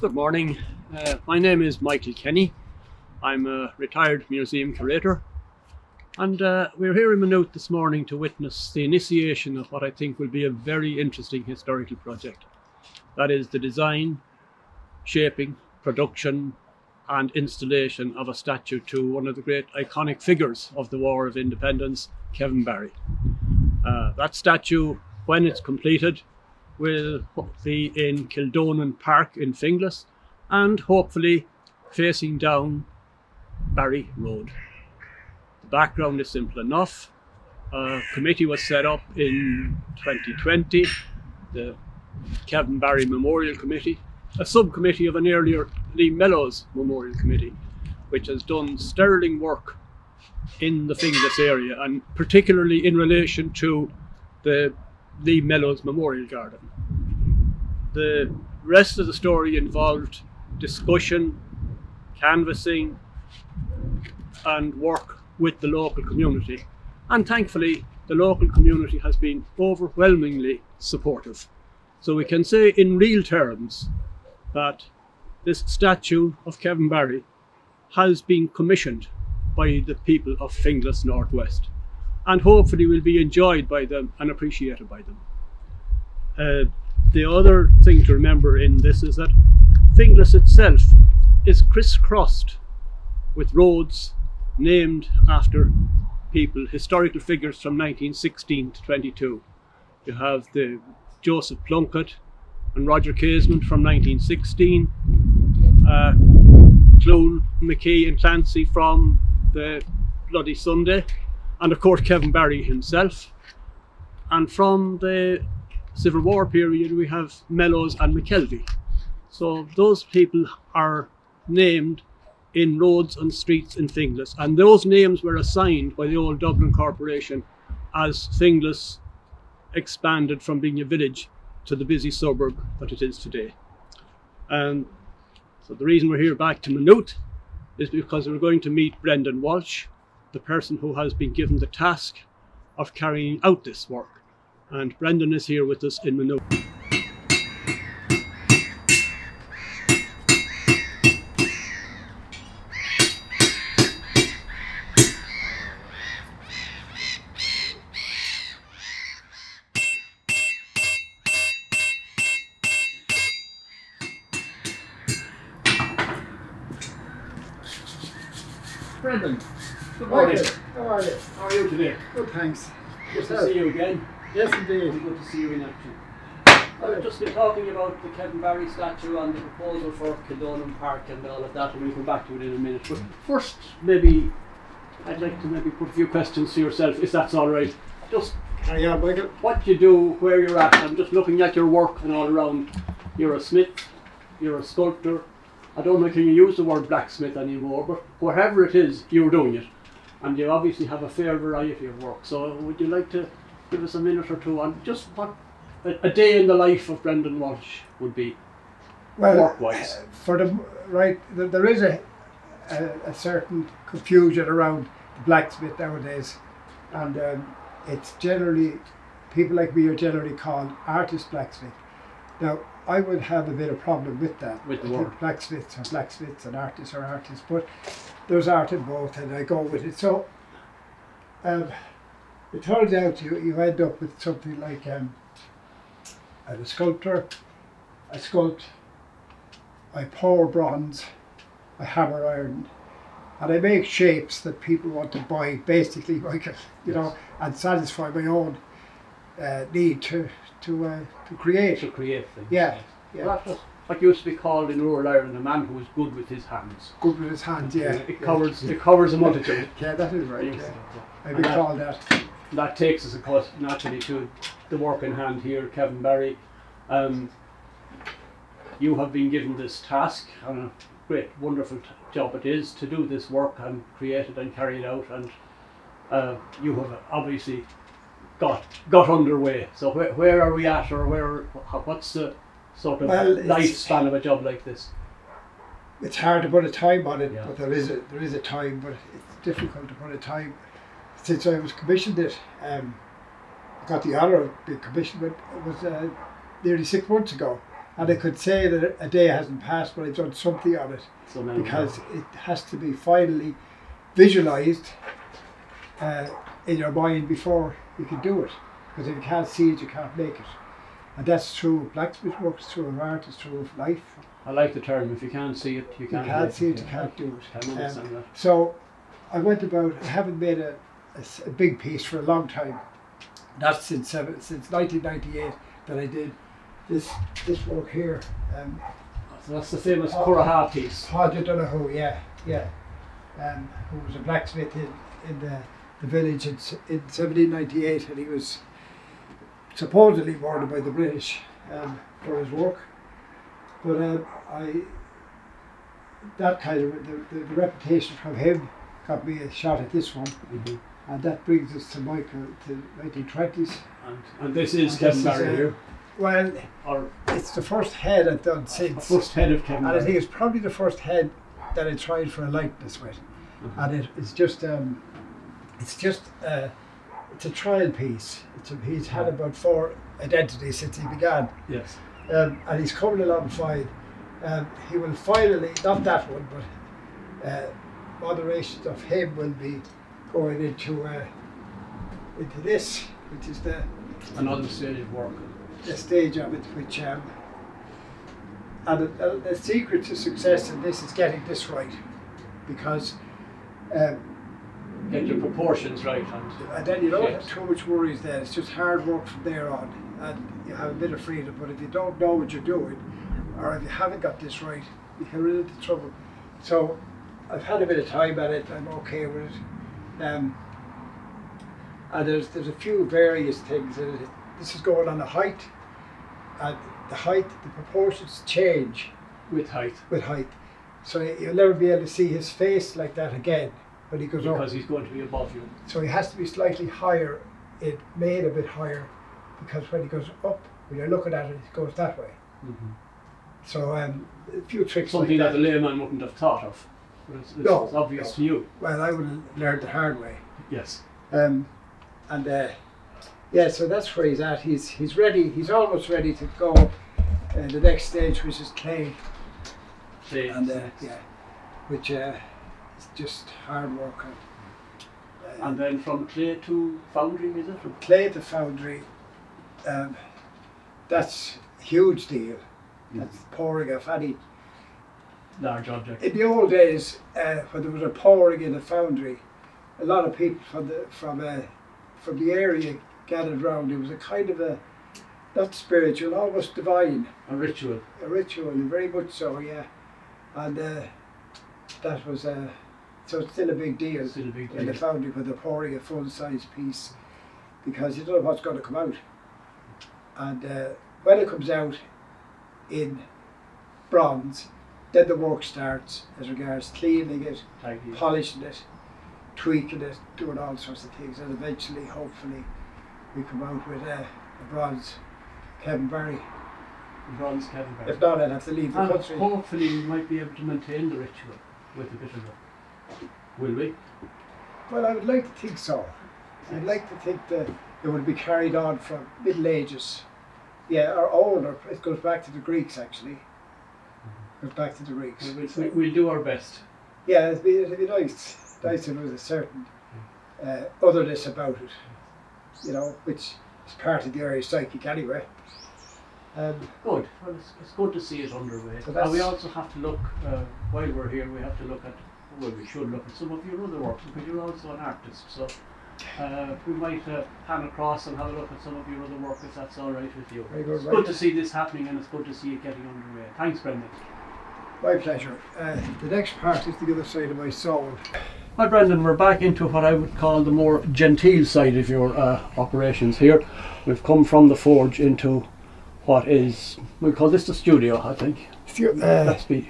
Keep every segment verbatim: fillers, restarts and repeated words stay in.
Good morning, uh, my name is Michael Kenny. I'm a retired museum curator, and uh, we're here in Maynooth this morning to witness the initiation of what I think will be a very interesting historical project. That is the design, shaping, production and installation of a statue to one of the great iconic figures of the War of Independence, Kevin Barry. Uh, that statue, when it's completed, will be in Kildonan Park in Finglas and hopefully facing down Barry Road. The background is simple enough. A committee was set up in twenty twenty, the Kevin Barry Memorial Committee, a subcommittee of an earlier Liam Mellowes Memorial Committee, which has done sterling work in the Finglas area, and particularly in relation to the Liam Mellowes Memorial Garden. The rest of the story involved discussion, canvassing and work with the local community, and thankfully the local community has been overwhelmingly supportive. So we can say in real terms that this statue of Kevin Barry has been commissioned by the people of Finglas North West, and hopefully will be enjoyed by them and appreciated by them. Uh, the other thing to remember in this is that Finglas itself is crisscrossed with roads named after people, historical figures from nineteen sixteen to twenty-two. You have the Joseph Plunkett and Roger Casement from nineteen sixteen, uh, Clune, McKee and Clancy from the Bloody Sunday, and of course Kevin Barry himself. And from the Civil War period we have Mellowes and McKelvey. So those people are named in roads and streets in Finglas, and those names were assigned by the old Dublin Corporation as Finglas expanded from being a village to the busy suburb that it is today. And so the reason we're here back to Maynooth is because we're going to meet Brendan Walsh, the person who has been given the task of carrying out this work. And Brendan is here with us in Maynooth. Brendan. Good morning. How are you? How are you today? Good, thanks. Good to see you again. Yes, indeed. It's good to see you in action. I was just been talking about the Kevin Barry statue and the proposal for Kildonan Park and all of that, and we'll come back to it in a minute. But first, maybe I'd like to maybe put a few questions to yourself, if that's all right. Just carry on, Michael. What you do, where you're at. I'm just looking at your work and all around. You're a smith, you're a sculptor. I don't know if you use the word blacksmith anymore, but whatever it is, you're doing it. And you obviously have a fair variety of work, so would you like to give us a minute or two on just what a, a day in the life of Brendan Walsh would be, well, work-wise? For the right, there is a, a a certain confusion around the blacksmith nowadays, and um, it's generally people like me are generally called artist blacksmith. Now, I would have a bit of problem with that. With the word blacksmiths are blacksmiths and artists are artists, but there's art in both, and I go with it. So um, it turns out you, you end up with something like um, I'm a sculptor, I sculpt, I pour bronze, I hammer iron, and I make shapes that people want to buy, basically, like, you know, yes, and satisfy my own Uh, need to to uh, to create to create things. Yeah, yeah. Well, that's what used to be called in rural Ireland a man who was good with his hands. Good with his hands, yeah. It, it yeah. covers it covers a multitude. Yeah, that is right. Yeah. I would call that. That takes us, of course, naturally to the work in hand here, Kevin Barry. Um, you have been given this task, and a great, wonderful t job it is to do this work and create it and carry it out, and uh, you have obviously got got underway. So where, where are we at, or where what's the sort of well, lifespan of a job like this? It's hard to put a time on it, yeah. But there is a there is a time, but it's difficult to put a time. Since I was commissioned it, um, I got the honour of being commissioned, but it was uh, nearly six months ago, and I could say that a day hasn't passed, but I've done something on it, so because it has to be finally visualised uh, in your mind before you can do it, because if you can't see it, you can't make it. And that's true blacksmith work, it's true of art, it's true of life. I like the term, if you can't see it, you can't, you can't see it, it, you can't do it. I um, that. So I went about, I haven't made a, a, a big piece for a long time, not since seven, since nineteen ninety-eight that I did this this work here. Um, so that's the famous Curragh piece. Hodge Dunahoo, yeah, yeah, um, who was a blacksmith in, in the the village in, in seventeen ninety-eight, and he was supposedly murdered by the British um, for his work. But um, I, that kind of, the, the, the reputation from him got me a shot at this one. Mm-hmm. And that brings us to Michael, to nineteen twenties. And, and this is and Kevin Barry here? Uh, well, or, it's the first head I've done since. The first head of Kevin Barry. And I think it's probably the first head that I tried for a likeness with. Mm-hmm. And it, it's just, um, It's just, uh, it's a trial piece. It's a, he's had about four identities since he began. Yes. Um, and he's coming along fine. Um, he will finally, not that one, but uh, moderations of him will be going into uh, into this, which is the... Another stage of work. The stage of it, which... Um, and uh, the secret to success in this is getting this right, because... Um, Get your proportions right, and, and then you don't shapes. have too much worries. Then it's just hard work from there on, and you have a bit of freedom. But if you don't know what you're doing, or if you haven't got this right, you get really into trouble. So I've had a bit of time at it. I'm okay with it. Um, and there's there's a few various things. And this is going on the height, and the height, the proportions change with height. With height, so you'll never be able to see his face like that again. When he goes because up. He's going to be above you. So he has to be slightly higher, it made a bit higher, because when he goes up, when you're looking at it, it goes that way. Mm-hmm. So um, a few tricks. Something like that, that the layman wouldn't have thought of. It's, it's, no, it's obvious no. to you. Well, I would have learned the hard way. Yes. Um, and uh, yeah, so that's where he's at. He's he's ready. He's almost ready to go. Uh, the next stage, which is clay. Clay. And uh, yeah, which. Uh, It's just hard work. And, uh, and then from clay to foundry, is it? From clay to foundry, um, that's a huge deal. Mm-hmm. That's pouring of any large object. In the old days, uh, when there was a pouring in a foundry, a lot of people from the from uh, from the area gathered round. It was a kind of a not spiritual, almost divine. A ritual. A ritual, very much so, yeah. And uh, that was a. Uh, So it's still a big deal still a big in deal. the foundry when they're pouring a full-size piece, because you don't know what's going to come out. And uh, when it comes out in bronze, then the work starts as regards cleaning it, polishing it, tweaking it, doing all sorts of things, and eventually, hopefully, we come out with a, a bronze Kevin Barry. Bronze Kevin Barry. If not, I'd have to leave the and country. Hopefully we might be able to maintain the ritual with a bit of luck. Will we? Well, I would like to think so. I'd like to think that it would be carried on from Middle Ages. Yeah, or older. It goes back to the Greeks, actually. It goes back to the Greeks. We'll, so, we'll do our best. Yeah, it'd be, it'd be nice. Nice if there was a certain uh, otherness about it, you know, which is part of the Irish psychic anyway. Um, good. Well, it's, it's good to see it underway. So and we also have to look, uh, while we're here, we have to look at, well, we should look at some of your other works, because you're also an artist, so uh, we might uh, pan across and have a look at some of your other work, if that's all right with you. Very good, it's right. Good to see this happening, and it's good to see it getting underway. Thanks, Brendan. My pleasure. Uh, the next part is the other side of my soul. Hi, Brendan. We're back into what I would call the more genteel side of your uh, operations here. We've come from the forge into what is, we call this the studio, I think. Stu uh, let's be,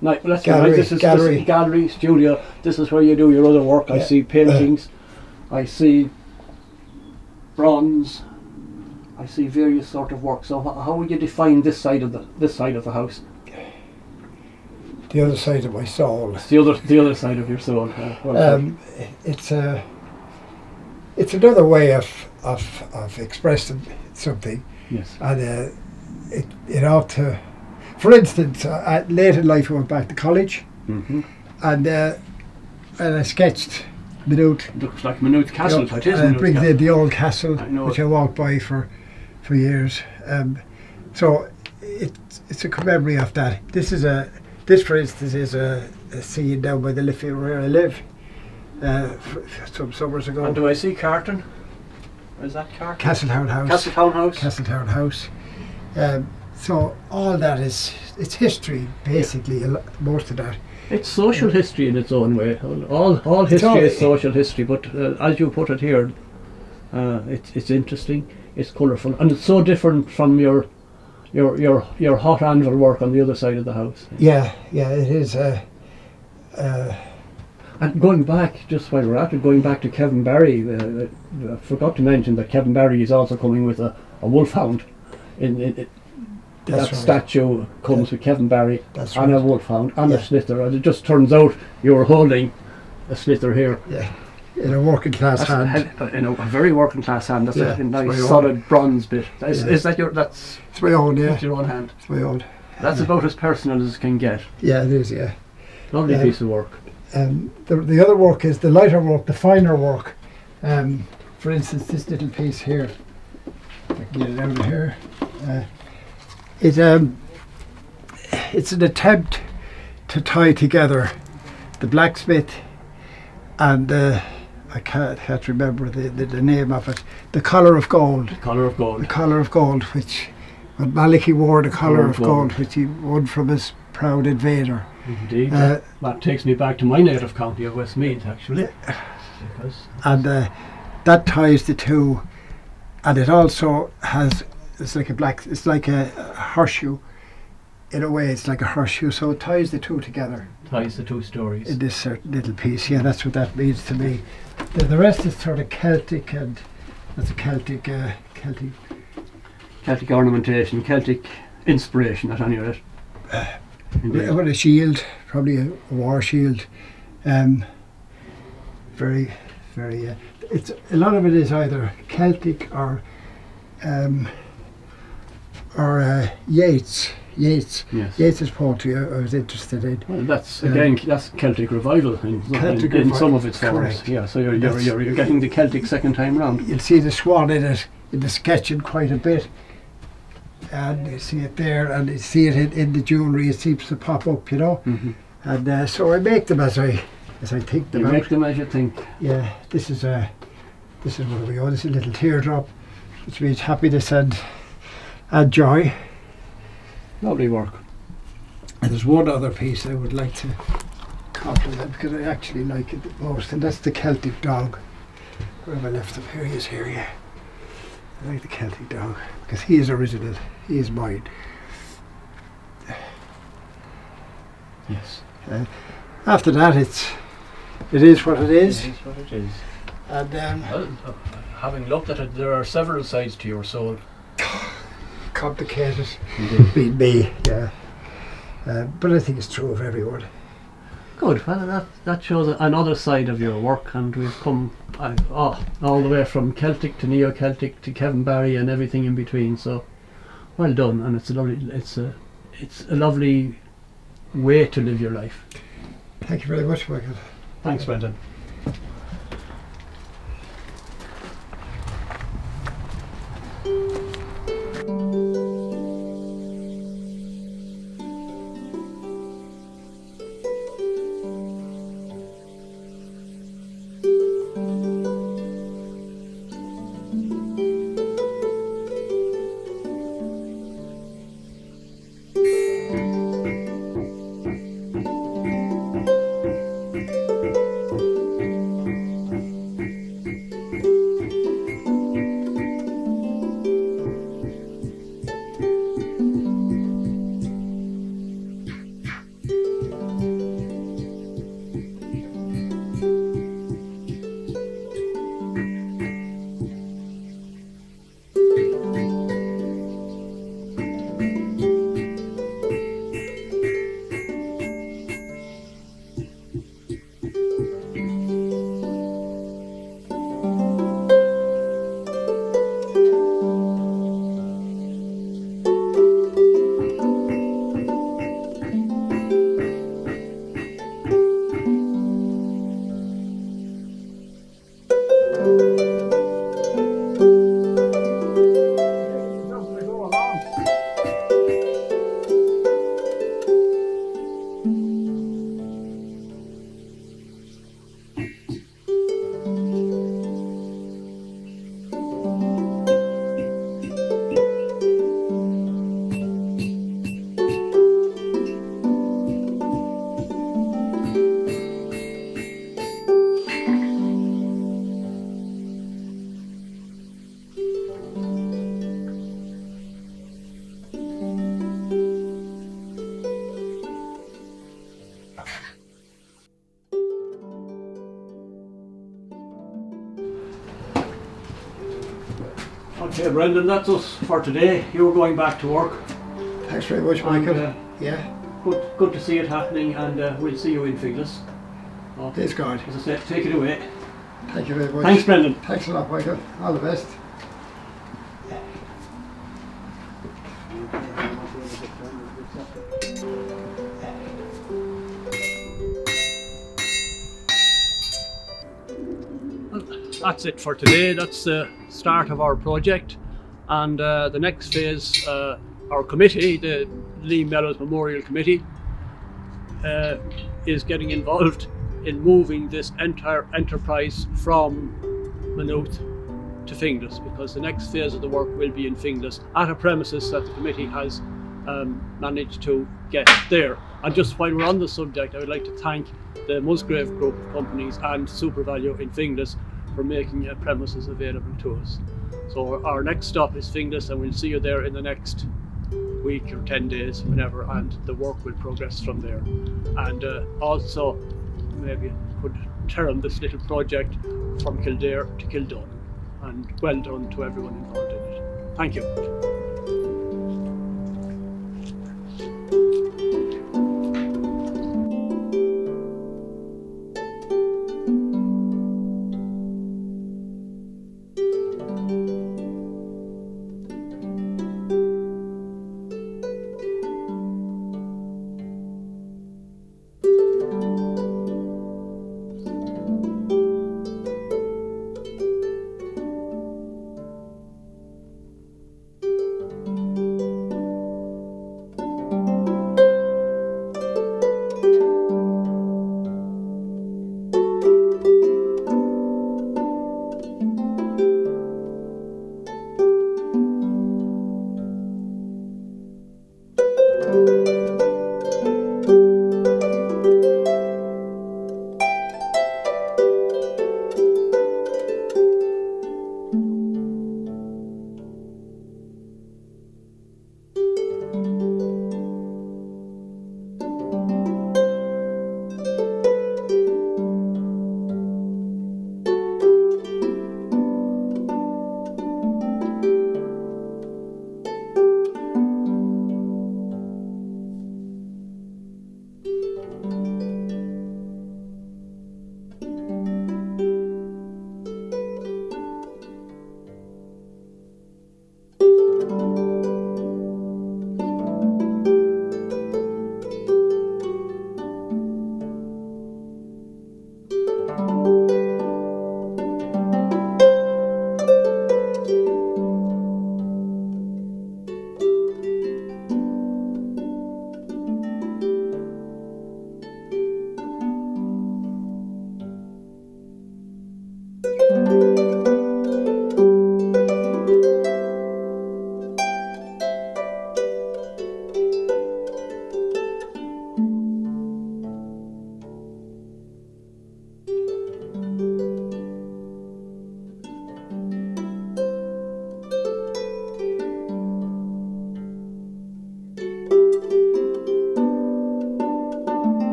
no, let's gallery, be this is, gallery. This is gallery, studio. This is where you do your other work. Yeah. I see paintings, uh. I see bronze, I see various sort of work. So how would you define this side of the this side of the house? The other side of my soul. It's the other, the other side of your soul. Uh, well, um, it's a, it's another way of of of expressing something. Yes. And uh, it it ought to, for instance, uh, late in life I went back to college, mm-hmm. and uh, and I sketched Maynooth. Looks like Maynooth Castle. It is. And brings in the old castle, I which I walked by for for years. Um, so it it's a commemory of that. This is a. This, for instance, is a, a scene down by the Liffey where I live uh, some summers ago. And do I see Carton? Is that Carton? Castletown House. Castletown House. Castletown House. Um, so all that is, it's history, basically, yeah. Most of that. It's social um, history in its own way. All, all history all, is social history, but uh, as you put it here, uh, it's, it's interesting, it's colourful, and it's so different from your Your your your hot anvil work on the other side of the house. Yeah, yeah, it is. Uh, uh, and going back, just while we're at it, going back to Kevin Barry, uh, I forgot to mention that Kevin Barry is also coming with a, a wolfhound. In, in, in that right. Statue comes yeah. with Kevin Barry that's and right. a wolfhound and yeah. a slither, and it just turns out you're holding a slither here. Yeah. In a working class that's hand. In a very working class hand. That's yeah, a nice solid own. Bronze bit. Is, yeah. is that your? That's. It's my own. Yeah. That's your own hand. It's my own. That's yeah. about as personal as it can get. Yeah, it is. Yeah. Lovely um, piece of work. Um, the the other work is the lighter work, the finer work. Um, for instance, this little piece here. If I can get it out of here. Uh, it um. It's an attempt to tie together the blacksmith and. Uh, I can't, can't remember the, the, the name of it. The Collar of Gold. The Collar of Gold. The Collar of Gold, which when Malachi wore the Collar of Gold, which he won from his proud invader. Indeed. Uh, that takes me back to my native county of Westmeath, actually. Because and uh, that ties the two, and it also has it's like a black, it's like a horseshoe. In a way, it's like a horseshoe, so it ties the two together. Ties the two stories. In this certain little piece, yeah, that's what that means to me. The, the rest is sort of Celtic, and that's a Celtic, uh, Celtic, Celtic ornamentation, Celtic inspiration, at any rate. Uh, well, a shield, probably a, a war shield. Um, very, very. Uh, it's a lot of it is either Celtic or um, or uh, Yeats. Yeats. Yes. Yeats' poetry I, I was interested in. Well, that's again um, that's Celtic revival in, Celtic in, in some of its forms. Correct. Yeah, so you're you're, you're you're getting the Celtic second time round. You'll see the swan in it in the sketching quite a bit, and you see it there, and you see it in, in the jewellery. It seems to pop up, you know. Mm-hmm. And uh, so I make them as I as I think them. You out. Make them as you think. Yeah, this is a this is where we go. This is a little teardrop, which means happiness and and joy. Lovely work. And there's one other piece I would like to compliment because I actually like it the most, and that's the Celtic dog. Where have I left him? Here he is, here, yeah. I like the Celtic dog because he is original, he is mine. Yes. Uh, after that, it's, it is what it is. It is what it is. And um, well, having looked at it, there are several sides to your soul. complicated, be me. Yeah. Uh, but I think it's true of everyone. Good. Well, that that shows another side of your work, and we've come uh, oh, all the way from Celtic to Neo-Celtic to Kevin Barry and everything in between. So, well done, and it's a lovely, it's a, it's a lovely way to live your life. Thank you very much, Michael. Thanks, Brendan. Okay, Brendan, that's us for today. You're going back to work. Thanks very much, Michael. And, uh, yeah. Good, good to see it happening, and uh, we'll see you in Finglas. Oh, Please God. As I said, take it away. Thank you very much. Thanks, Brendan. Thanks a lot, Michael. All the best. That's it for today. That's the start of our project, and uh, the next phase, uh, our committee, the Liam Mellowes Memorial Committee, uh, is getting involved in moving this entire enterprise from Maynooth to Finglas, because the next phase of the work will be in Finglas at a premises that the committee has um, managed to get there. And just while we're on the subject, I would like to thank the Musgrave Group of companies and Super Value in Finglas for making uh, premises available to us. So our next stop is Finglas, and we'll see you there in the next week or ten days, whenever, and the work will progress from there. And uh, also, maybe I could turn this little project from Kildare to Kildonan, and well done to everyone involved in it. Thank you. Thank you.